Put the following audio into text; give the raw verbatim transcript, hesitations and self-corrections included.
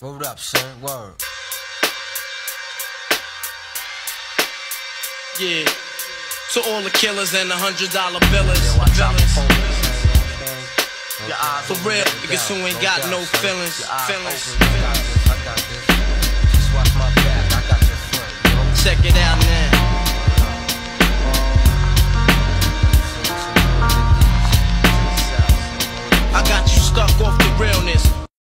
Rolled up, son, word. Yeah. To all the killers and the hundred dollar billers. Yo, I drop okay. Your eyes for real, because you ain't got no feelings. Feelings. I got this. Just watch my back, I got your front. Check it out now.